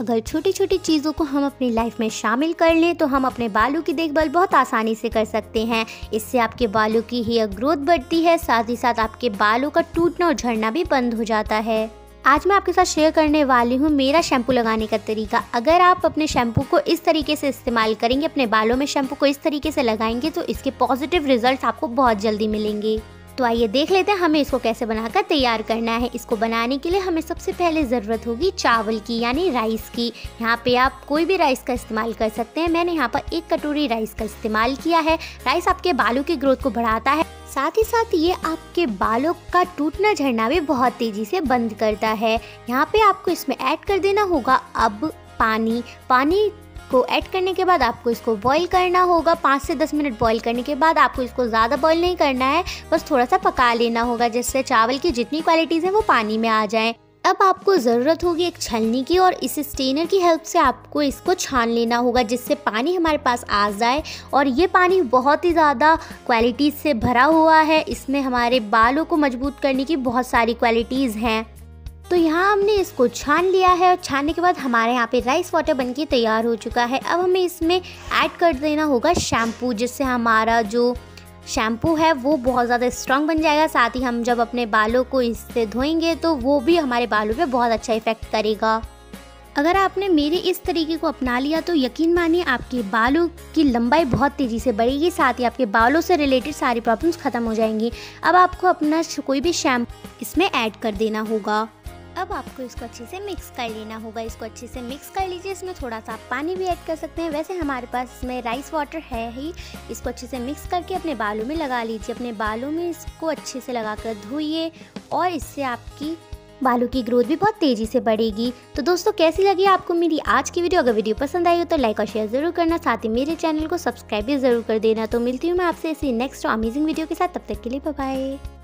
अगर छोटी छोटी चीज़ों को हम अपनी लाइफ में शामिल कर लें तो हम अपने बालों की देखभाल बहुत आसानी से कर सकते हैं। इससे आपके बालों की हेयर ग्रोथ बढ़ती है, साथ ही साथ आपके बालों का टूटना और झड़ना भी बंद हो जाता है। आज मैं आपके साथ शेयर करने वाली हूँ मेरा शैम्पू लगाने का तरीका। अगर आप अपने शैम्पू को इस तरीके से इस्तेमाल करेंगे, अपने बालों में शैम्पू को इस तरीके से लगाएंगे तो इसके पॉजिटिव रिजल्ट आपको बहुत जल्दी मिलेंगे। तो आइए देख लेते हैं हमें इसको कैसे बनाकर तैयार करना है। इसको बनाने के लिए हमें सबसे पहले ज़रूरत होगी चावल की, यानी राइस की। यहाँ पे आप कोई भी राइस का इस्तेमाल कर सकते हैं। मैंने यहाँ पर 1 कटोरी राइस का इस्तेमाल किया है। राइस आपके बालों की ग्रोथ को बढ़ाता है, साथ ही साथ ये आपके बालों का टूटना झड़ना भी बहुत तेज़ी से बंद करता है। यहाँ पर आपको इसमें ऐड कर देना होगा अब पानी को ऐड करने के बाद आपको इसको बॉईल करना होगा। 5 से 10 मिनट बॉईल करने के बाद आपको इसको ज़्यादा बॉईल नहीं करना है, बस थोड़ा सा पका लेना होगा, जिससे चावल की जितनी क्वालिटीज़ हैं वो पानी में आ जाएं। अब आपको ज़रूरत होगी एक छलनी की, और इस स्ट्रेनर की हेल्प से आपको इसको छान लेना होगा, जिससे पानी हमारे पास आ जाए। और ये पानी बहुत ही ज़्यादा क्वालिटीज़ से भरा हुआ है, इसमें हमारे बालों को मजबूत करने की बहुत सारी क्वालिटीज़ हैं। तो यहाँ हमने इसको छान लिया है, और छानने के बाद हमारे यहाँ पे राइस वाटर बनके तैयार हो चुका है। अब हमें इसमें ऐड कर देना होगा शैम्पू, जिससे हमारा जो शैम्पू है वो बहुत ज़्यादा स्ट्रॉन्ग बन जाएगा। साथ ही हम जब अपने बालों को इससे धोएंगे तो वो भी हमारे बालों पे बहुत अच्छा इफ़ेक्ट करेगा। अगर आपने मेरे इस तरीके को अपना लिया तो यकीन मानिए आपके बालों की लंबाई बहुत तेज़ी से बढ़ेगी, साथ ही आपके बालों से रिलेटेड सारी प्रॉब्लम्स ख़त्म हो जाएंगी। अब आपको अपना कोई भी शैम्पू इसमें ऐड कर देना होगा। अब आपको इसको अच्छे से मिक्स कर लेना होगा। इसको अच्छे से मिक्स कर लीजिए। इसमें थोड़ा सा आप पानी भी ऐड कर सकते हैं, वैसे हमारे पास इसमें राइस वाटर है ही। इसको अच्छे से मिक्स करके अपने बालों में लगा लीजिए। अपने बालों में इसको अच्छे से लगाकर धोइए, और इससे आपकी बालों की ग्रोथ भी बहुत तेज़ी से बढ़ेगी। तो दोस्तों, कैसी लगी आपको मेरी आज की वीडियो? अगर वीडियो पसंद आई हो तो लाइक और शेयर ज़रूर करना, साथ ही मेरे चैनल को सब्सक्राइब भी ज़रूर कर देना। तो मिलती हूँ मैं आपसे ऐसी नेक्स्ट अमेजिंग वीडियो के साथ। तब तक के लिए बाय बाय।